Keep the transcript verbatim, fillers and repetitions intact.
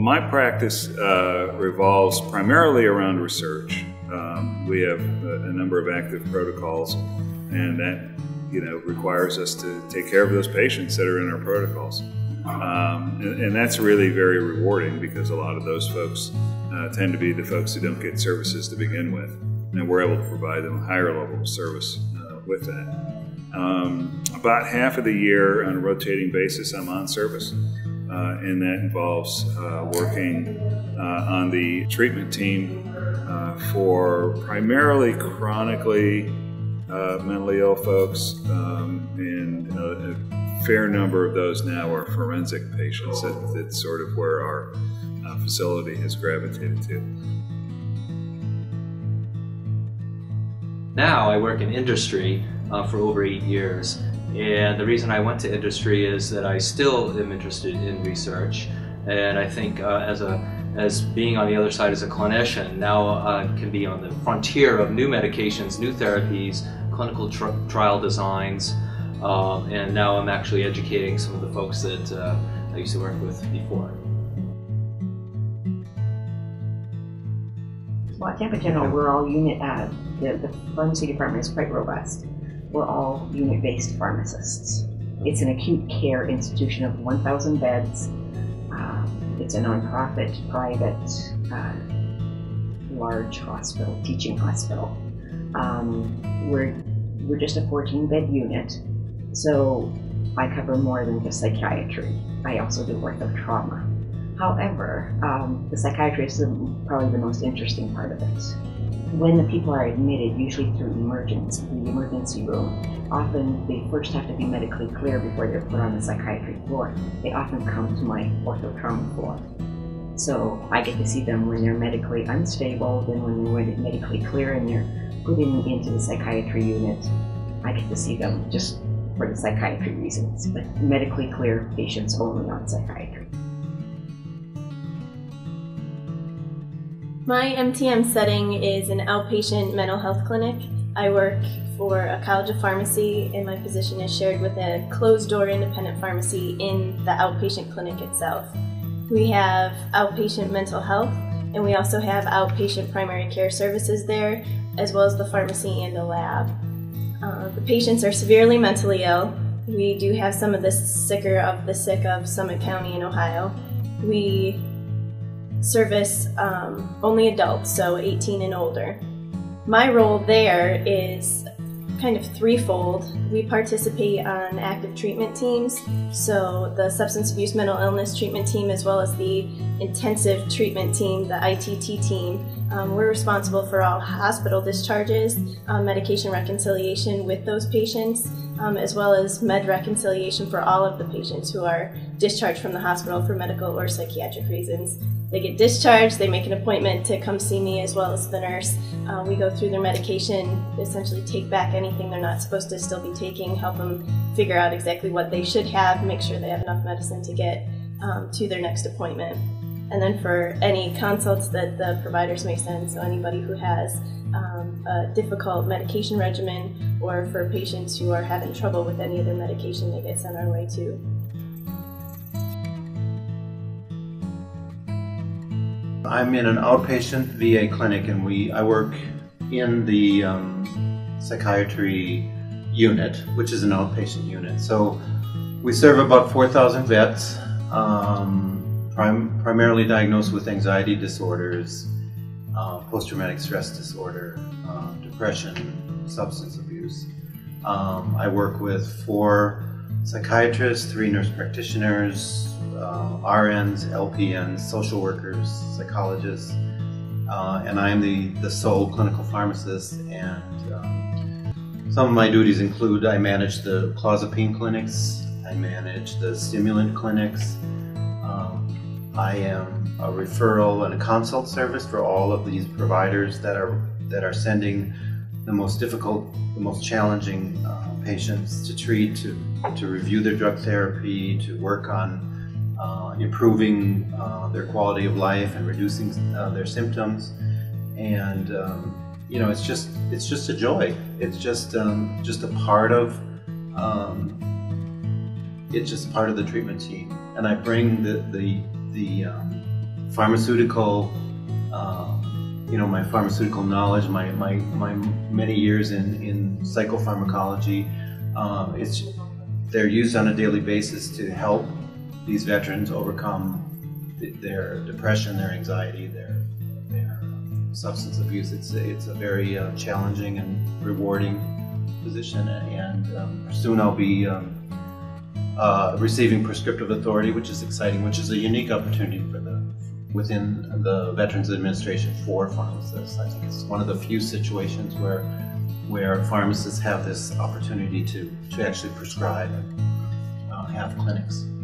Well, my practice uh, revolves primarily around research. Um, we have a, a number of active protocols, and that you know requires us to take care of those patients that are in our protocols. Um, and, and that's really very rewarding, because a lot of those folks uh, tend to be the folks who don't get services to begin with, and we're able to provide them a higher level of service uh, with that. Um, about half of the year, on a rotating basis, I'm on service, uh, and that involves uh, working uh, on the treatment team uh, for primarily chronically uh, mentally ill folks, um, and uh, a fair number of those now are forensic patients. That, that's sort of where our uh, facility has gravitated to. Now I work in industry uh, for over eight years, and the reason I went to industry is that I still am interested in research, and I think uh, as a as being on the other side as a clinician, now I uh, can be on the frontier of new medications, new therapies, clinical tr trial designs, uh, and now I'm actually educating some of the folks that uh, I used to work with before. Well, at Tampa General, we're all unit uh, the, the pharmacy department is quite robust. We're all unit-based pharmacists. It's an acute care institution of one thousand beds. Um, it's a nonprofit, private, uh, large hospital, teaching hospital. Um, we're we're just a fourteen-bed unit, so I cover more than just psychiatry. I also do work of trauma. However, um, the psychiatry is probably the most interesting part of it. When the people are admitted, usually through emergency, the emergency room, often they first have to be medically clear before they're put on the psychiatry floor. They often come to my ortho-trauma floor. So I get to see them when they're medically unstable, then when they're medically clear and they're put into the psychiatry unit, I get to see them just for the psychiatry reasons, but medically clear patients only on psychiatry. My M T M setting is an outpatient mental health clinic. I work for a college of pharmacy, and my position is shared with a closed-door independent pharmacy in the outpatient clinic itself. We have outpatient mental health, and we also have outpatient primary care services there, as well as the pharmacy and the lab. Uh, the patients are severely mentally ill. We do have some of the sicker of the sick of Summit County in Ohio. We service um, only adults, so eighteen and older. My role there is kind of threefold. We participate on active treatment teams, so the substance abuse mental illness treatment team, as well as the intensive treatment team, the I T T team. Um, we're responsible for all hospital discharges, um, medication reconciliation with those patients, um, as well as med reconciliation for all of the patients who are discharged from the hospital for medical or psychiatric reasons. They get discharged, they make an appointment to come see me as well as the nurse. Uh, we go through their medication, essentially take back anything they're not supposed to still be taking, help them figure out exactly what they should have, make sure they have enough medicine to get um, to their next appointment. And then for any consults that the providers may send, so anybody who has um, a difficult medication regimen, or for patients who are having trouble with any of their medication, they get sent our way too. I'm in an outpatient V A clinic, and we I work in the um, psychiatry unit, which is an outpatient unit. So we serve about four thousand vets, um, prim primarily diagnosed with anxiety disorders, uh, post-traumatic stress disorder, uh, depression, substance abuse. Um, I work with four psychiatrists, three nurse practitioners, Uh, R Ns, L P Ns, social workers, psychologists, uh, and I am the, the sole clinical pharmacist, and um, some of my duties include I manage the clozapine clinics, I manage the stimulant clinics, um, I am a referral and a consult service for all of these providers that are, that are sending the most difficult, the most challenging uh, patients to treat, to, to review their drug therapy, to work on Uh, improving uh, their quality of life and reducing uh, their symptoms, and um, you know, it's just it's just a joy. It's just um, just a part of um, it's just part of the treatment team, and I bring the the the um, pharmaceutical, uh, you know, my pharmaceutical knowledge, my, my, my many years in, in psychopharmacology, um, it's, they're used on a daily basis to help these veterans overcome th their depression, their anxiety, their, their substance abuse. It's, it's a very uh, challenging and rewarding position, and um, soon I'll be um, uh, receiving prescriptive authority, which is exciting, which is a unique opportunity for the within the Veterans Administration for pharmacists. I think it's one of the few situations where where pharmacists have this opportunity to, to actually prescribe and uh, have clinics.